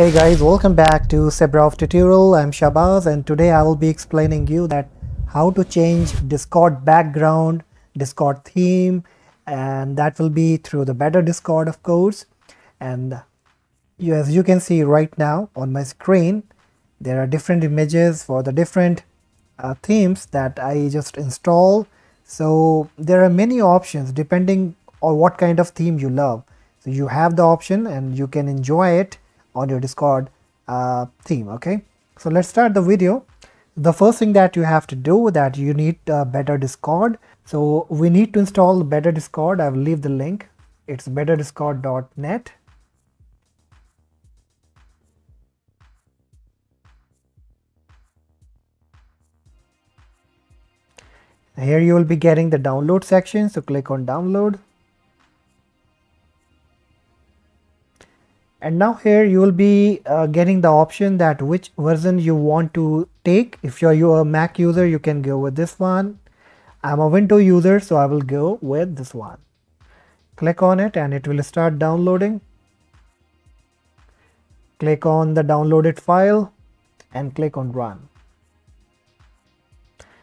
Hey guys, welcome back to SebRauf Tutorial. I'm Shabazz and today I will be explaining you that how to change Discord background, Discord theme, and that will be through the Better Discord, of course. And as you can see right now on my screen, there are different images for the different themes that I just installed. So there are many options depending on what kind of theme you love. So you have the option and you can enjoy it on your Discord theme. Okay, so let's start the video. The first thing that you have to do, that you need Better Discord. So we need to install Better Discord. I will leave the link. It's betterdiscord.net. Here you will be getting the download section, so click on download. And now here you will be getting the option that which version you want to take. If you're a Mac user, you can go with this one. I'm a Windows user, so I will go with this one. Click on it and it will start downloading. Click on the downloaded file and click on run.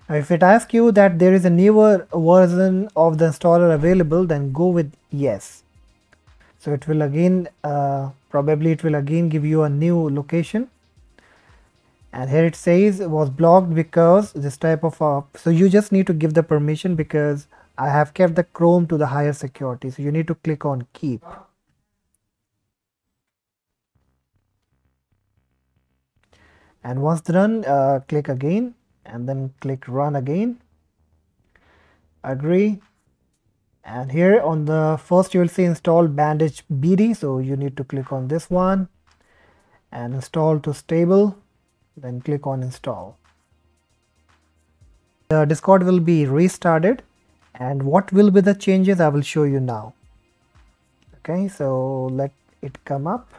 Now if it asks you that there is a newer version of the installer available, then go with yes. So it will again probably give you a new location, and here it says it was blocked because this type of so you just need to give the permission, because I have kept the Chrome to the higher security, so you need to click on keep. And once done, click again and then click run again, agree. And here on the first you will see install bandage BD, so you need to click on this one and install to stable, then click on install. The Discord will be restarted, and what will be the changes I will show you now. Okay, so let it come up.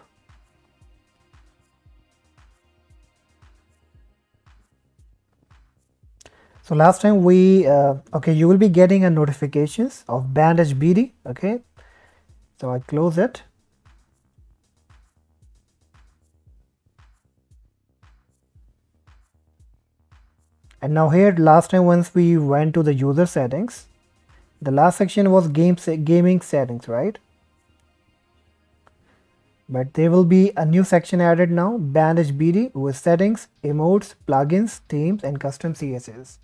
So last time we, you will be getting a notifications of bandage BD. Okay, so I close it. And now here last time, once we went to the user settings, the last section was gaming settings, right? But there will be a new section added now, bandage BD, with settings, emotes, plugins, themes and custom CSS.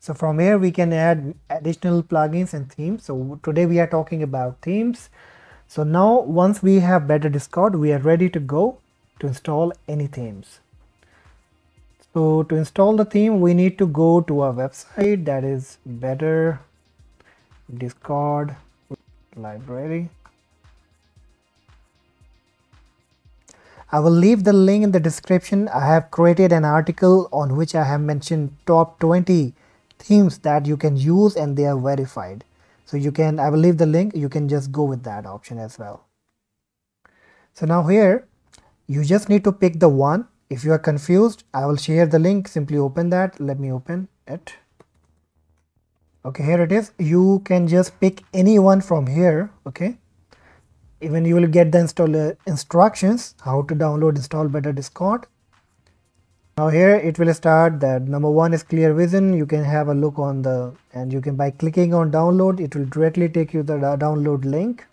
So from here we can add additional plugins and themes. So today we are talking about themes. So now once we have Better Discord, we are ready to go to install any themes. So to install the theme, we need to go to our website, that is Better Discord library. I will leave the link in the description. I have created an article on which I have mentioned top 20 themes that you can use and they are verified. So you can, I will leave the link, you can just go with that option as well. So now here you just need to pick the one. If you are confused, I will share the link, simply open that. Let me open it. Okay, here it is. You can just pick anyone from here. Okay, even you will get the installer instructions how to download, install Better Discord. Now here it will start that number one is Clear Vision. You can have a look on the, and you can by clicking on download, it will directly take you the download link.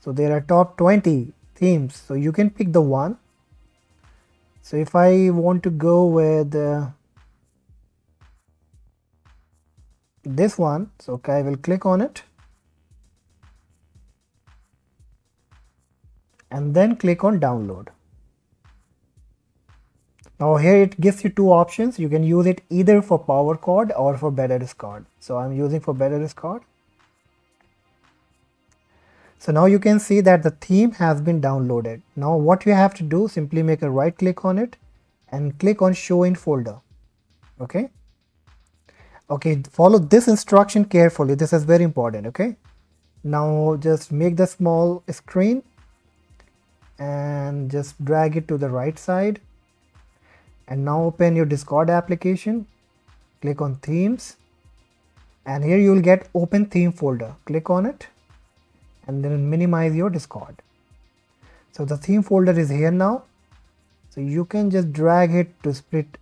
So there are top 20 themes, so you can pick the one. So if I want to go with this one, so okay, I will click on it and then click on download. Now here it gives you two options. You can use it either for Powercord or for Better Discord. So I'm using for Better Discord. So now you can see that the theme has been downloaded. Now what you have to do, simply make a right click on it and click on show in folder. Okay. Okay, follow this instruction carefully. This is very important. Okay. Now just make the small screen and just drag it to the right side. And now open your Discord application, click on themes, and here you will get open theme folder. Click on it and then minimize your Discord. So the theme folder is here now. So you can just drag it to split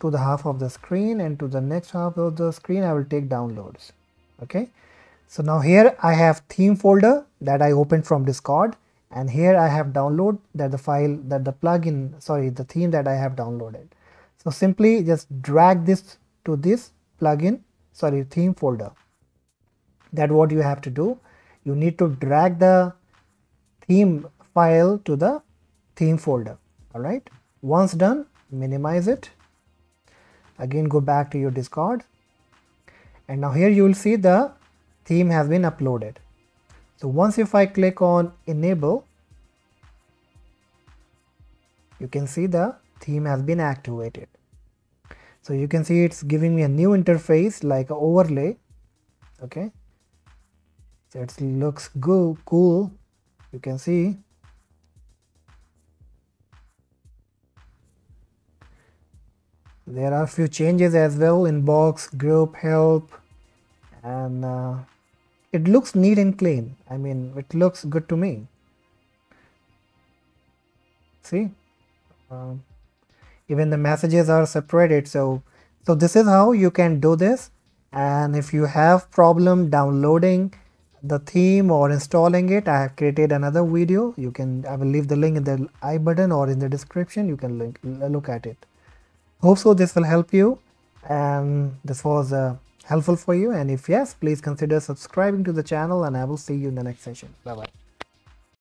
to the half of the screen, and to the next half of the screen I will take downloads. Okay. So now here I have theme folder that I opened from Discord, and here I have download that the file that the plugin, sorry, the theme that I have downloaded. So simply just drag this to this plugin, sorry, theme folder. That's what you have to do. You need to drag the theme file to the theme folder. All right. Once done, minimize it. Again, go back to your Discord, and now here you will see the theme has been uploaded. So once if I click on enable, you can see the theme has been activated. So you can see it's giving me a new interface like an overlay. Okay. So it looks good, cool. You can see. There are a few changes as well in box, group, help, and it looks neat and clean. I mean, it looks good to me. See, even the messages are separated. So this is how you can do this. And if you have problem downloading the theme or installing it, I have created another video. You can, I will leave the link in the I button or in the description. You can look at it. Hope so this will help you, and this was helpful for you, and if yes, please consider subscribing to the channel, and I will see you in the next session. Bye bye.